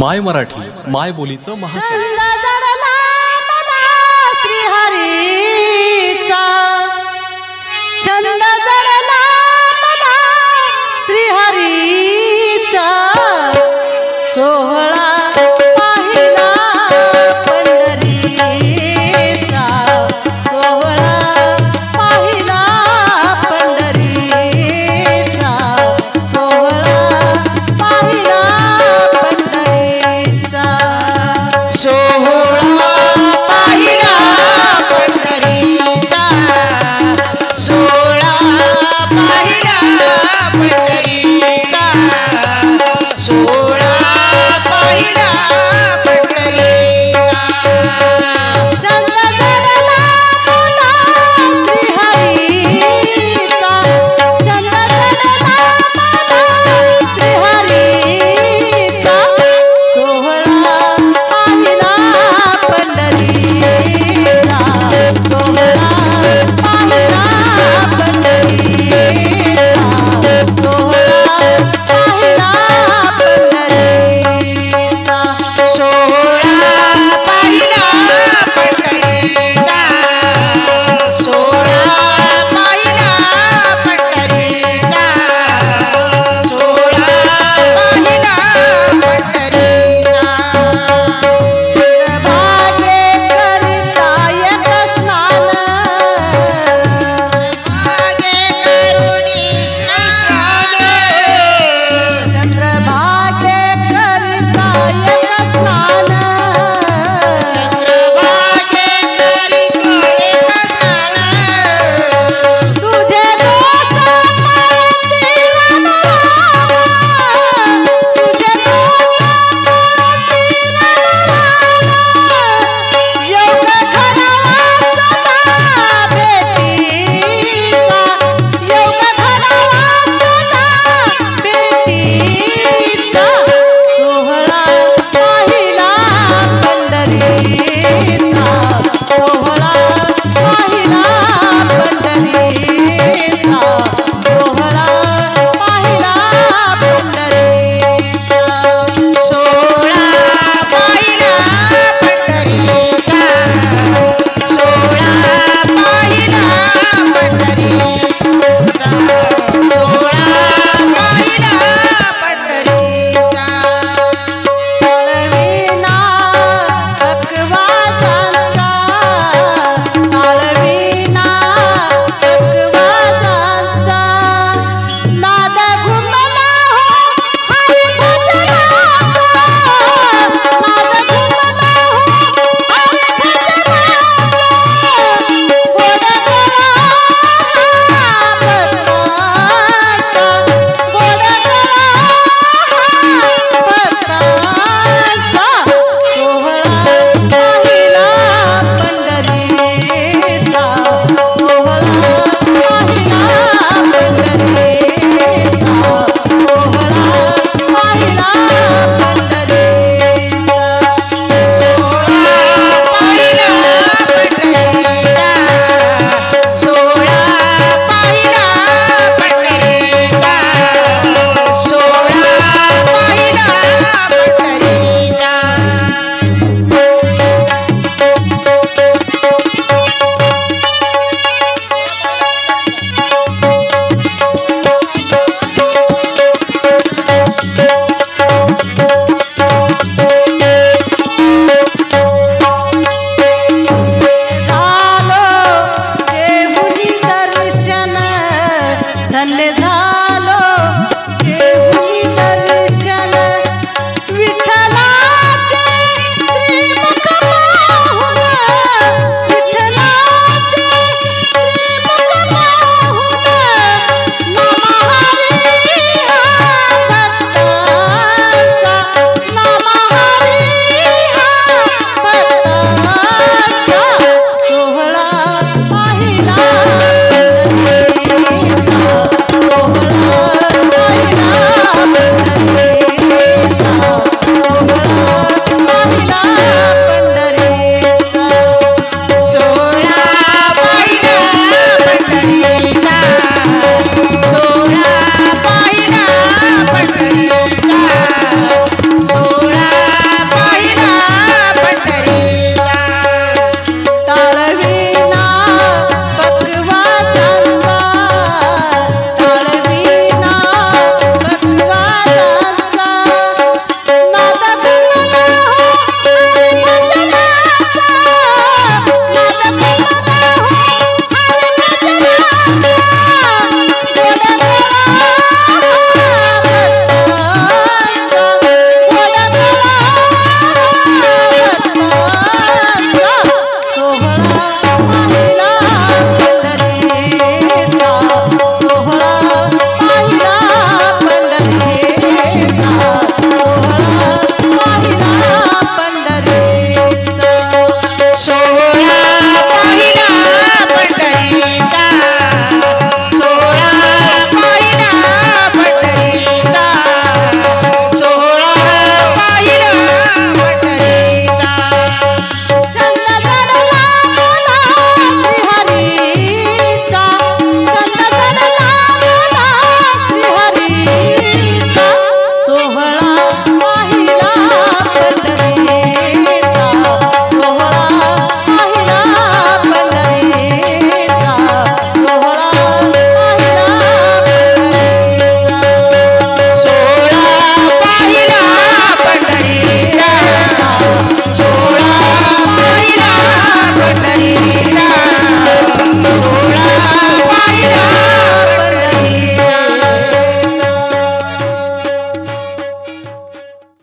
my Marathi माय बोलीचं महाचॅनल सोहळा